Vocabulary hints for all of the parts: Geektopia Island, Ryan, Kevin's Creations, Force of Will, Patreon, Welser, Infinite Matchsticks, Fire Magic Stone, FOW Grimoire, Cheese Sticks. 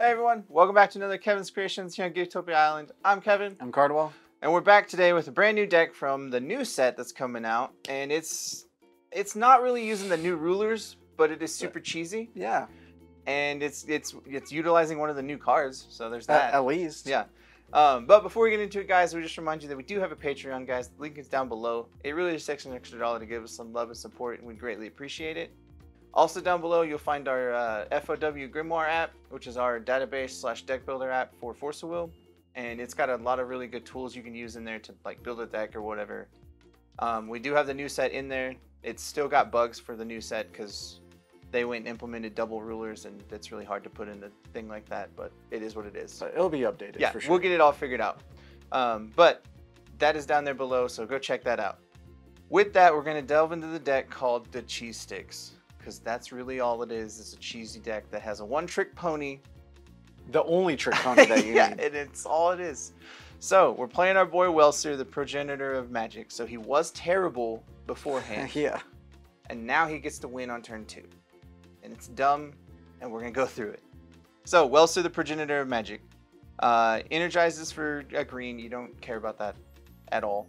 Hey everyone, welcome back to another Kevin's Creations here on Geektopia Island. I'm Kevin. I'm Cardwell. And we're back today with a brand new deck from the new set that's coming out. And it's not really using the new rulers, but it is super cheesy. Yeah. And it's utilizing one of the new cards, so there's that. At least. Yeah. But before we get into it, guys, we just remind you that we do have a Patreon, guys. The link is down below. It really just takes an extra dollar to give us some love and support, and we'd greatly appreciate it. Also down below, you'll find our FOW Grimoire app, which is our database / deck builder app for Force of Will. And it's got a lot of really good tools you can use in there to like build a deck or whatever. We do have the new set in there. It's still got bugs for the new set because they went and implemented double rulers, and it's really hard to put in a thing like that, but it is what it is. So it'll be updated, yeah, for sure. We'll get it all figured out. But that is down there below, so go check that out. With that, we're going to delve into the deck called the Cheese Sticks, because that's really all it is. It's a cheesy deck that has a one-trick pony. The only trick pony that you need. And it's all it is. So we're playing our boy Welser, the progenitor of magic. So he was terrible beforehand. Yeah. And now he gets to win on turn 2. And it's dumb, and we're going to go through it. So Welser, the progenitor of magic. Energizes for a green. You don't care about that at all.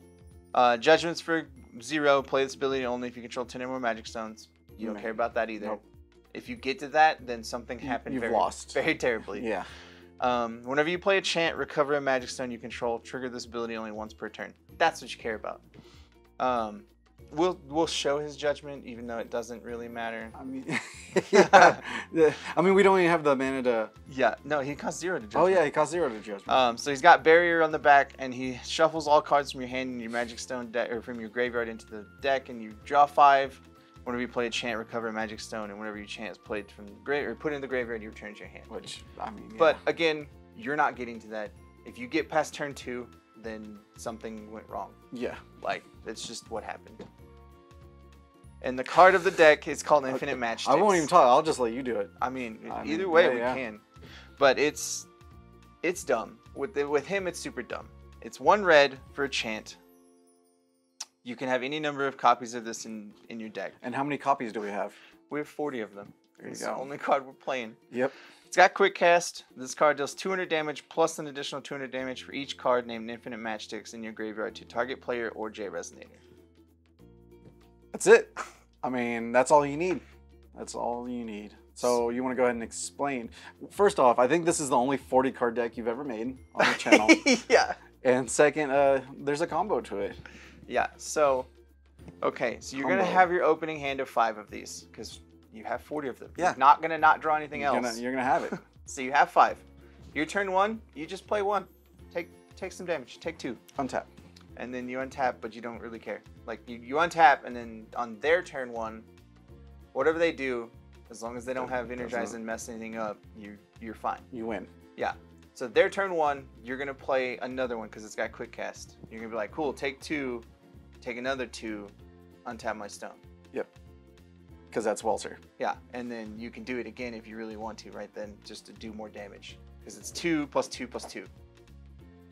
Judgments for 0. Play this ability only if you control 10 or more magic stones. You don't care about that either. Nope. If you get to that, then something happened. You've lost. Very terribly. Yeah. Whenever you play a chant, recover a magic stone you control. Trigger this ability only once per turn. That's what you care about. We'll show his judgment, even though it doesn't really matter. I mean, yeah. I mean, we don't even have the mana to. Yeah. No, he costs 0 to judgment. Oh yeah, he costs 0 to judgment. So he's got barrier on the back, and he shuffles all cards from your hand and your magic stone deck, or from your graveyard into the deck, and you draw 5. Whenever you play a chant, recover a magic stone, and whenever your chant is played from the graveyard or put in the graveyard, you return to your hand. Which, I mean, yeah. But again, you're not getting to that. If you get past turn 2, then something went wrong. Yeah. Like, it's just what happened. And the card of the deck is called Infinite Matchsticks. I won't even talk. I'll just let you do it. I mean, either way we can. But it's dumb. With him, it's super dumb. It's 1 red for a chant. You can have any number of copies of this in your deck. And how many copies do we have? We have 40 of them. There you go. It's the only card we're playing. Yep. It's got quick cast. This card deals 200 damage plus an additional 200 damage for each card named Infinite Matchsticks in your graveyard to target player or J Resonator. That's it. I mean, that's all you need. That's all you need. So you want to go ahead and explain. First off, I think this is the only 40 card deck you've ever made on the channel. Yeah. And second, there's a combo to it. Yeah, so, okay, so you're going to have your opening hand of 5 of these, because you have 40 of them. Yeah. You're not going to not draw anything else. You're going to have it. So you have 5. Your turn 1, you just play 1. Take some damage. Take 2. Untap. And then you untap, but you don't really care. Like, you untap, and then on their turn 1, whatever they do, as long as they don't have Energize and mess anything up, you're fine. You win. Yeah. So their turn 1, you're going to play another one, because it's got quick cast. You're going to be like, cool, take 2. Take another 2, untap my stone. Yep. Because that's Welser. Yeah, and then you can do it again if you really want to, right then, just to do more damage. Because it's 2 plus 2 plus 2.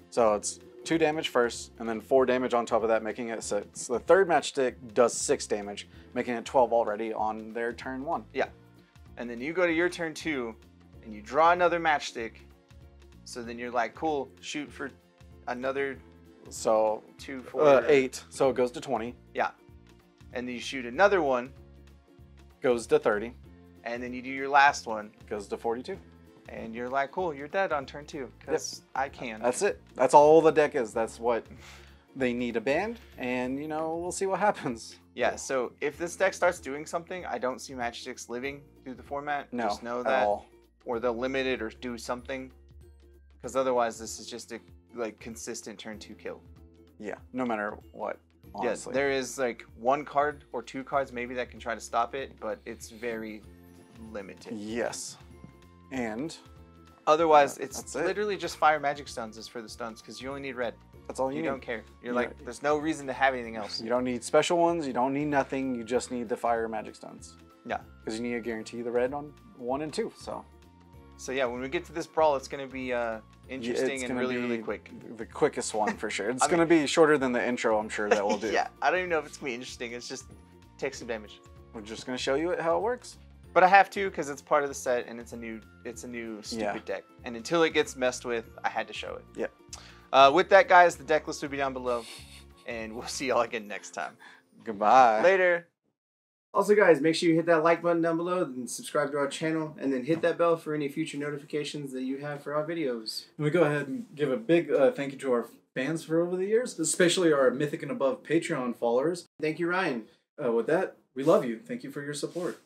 So it's 2 damage first, and then 4 damage on top of that, making it 6. So the third matchstick does 6 damage, making it 12 already on their turn 1. Yeah. And then you go to your turn 2, and you draw another matchstick. So then you're like, cool, shoot for another... So 2, 4, 8. So it goes to 20. Yeah, and then you shoot another one. Goes to 30. And then you do your last one. Goes to 42. And you're like, cool, you're dead on turn 2 because I can. That's it. That's all the deck is. That's what they need to ban. And you know, we'll see what happens. Yeah. So if this deck starts doing something, I don't see matchsticks living through the format. No, just know that, or they'll limit it or do something, because otherwise this is just a like consistent turn 2 kill. Yeah, no matter what, honestly. Yes, there is like 1 card or 2 cards maybe that can try to stop it, but it's very limited. Yes. And otherwise it's literally just fire magic stones is for the stones, because you only need red. That's all you need. You don't care. You're like, there's no reason to have anything else. You don't need special ones, you don't need nothing, you just need the fire magic stones. Yeah. Because you need to guarantee the red on 1 and 2, so. So yeah, when we get to this brawl, it's going to be interesting and really quick. The quickest one for sure. It's going to be shorter than the intro, I'm sure, that we'll do. Yeah, I don't even know if it's going to be interesting. It's just take some damage. We're just going to show you how it works. But I have to because it's part of the set and it's a new stupid deck. And until it gets messed with, I had to show it. Yeah. With that, guys, the deck list will be down below, and we'll see y'all again next time. Goodbye. Later. Also, guys, make sure you hit that like button down below and subscribe to our channel, and then hit that bell for any future notifications that you have for our videos. And we go ahead and give a big thank you to our fans for over the years, especially our Mythic and Above Patreon followers. Thank you, Ryan. With that, we love you. Thank you for your support.